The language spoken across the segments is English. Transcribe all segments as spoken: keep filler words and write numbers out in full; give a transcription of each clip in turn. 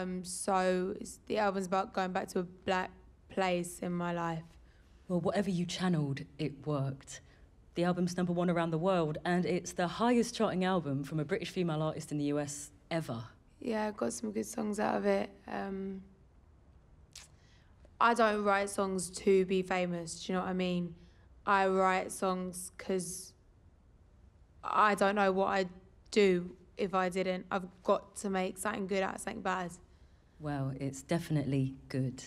Um, so it's, the album's about going back to a black place in my life. Well, whatever you channeled, it worked. The album's number one around the world, and it's the highest charting album from a British female artist in the U S ever. Yeah, I got some good songs out of it. Um, I don't write songs to be famous, do you know what I mean? I write songs because I don't know what I'd do if I didn't. I've got to make something good out of something bad. Well, it's definitely good.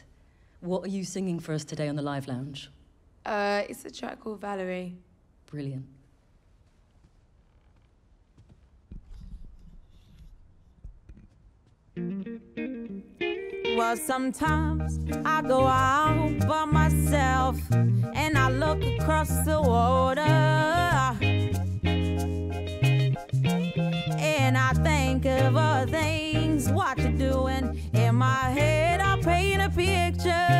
What are you singing for us today on the Live Lounge? Uh, it's a track called Valerie. Brilliant. Well, sometimes I go out by myself and I look across the water and I think of all things, what to do, and in my head I paint a picture.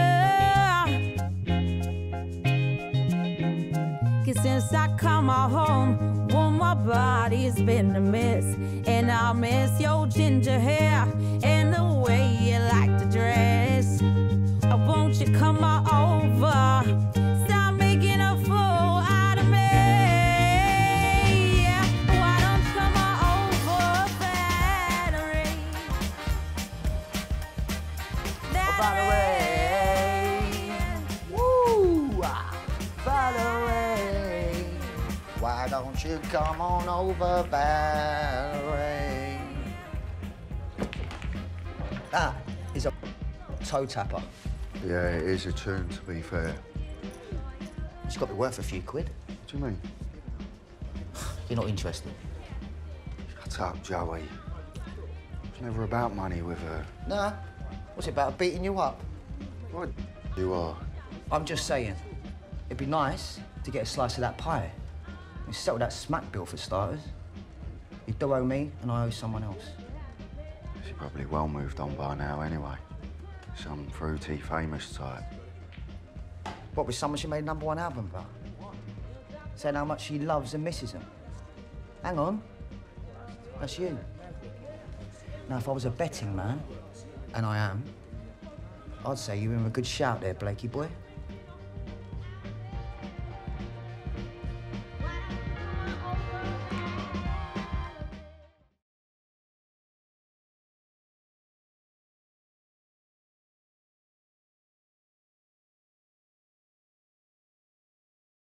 Cause since I come home, well, my body's been a mess, and I miss your ginger hair and the way you like to dress. Oh, won't you come over? Why don't you come on over, Barry? That is a toe tapper. Yeah, it is a tune, to be fair. It's got to be worth a few quid. What do you mean? You're not interested. Shut up, Joey. It's never about money with her. Nah. What's it about, beating you up? What you are. I'm just saying, it'd be nice to get a slice of that pie. You settle that smack bill for starters. You do owe me, and I owe someone else. She's probably well moved on by now anyway. Some fruity, famous type. What, with someone she made a number one album about? Saying how much she loves and misses him. Hang on. That's you. Now, if I was a betting man, and I am, I'd say you were in a good shout there, Blakey boy.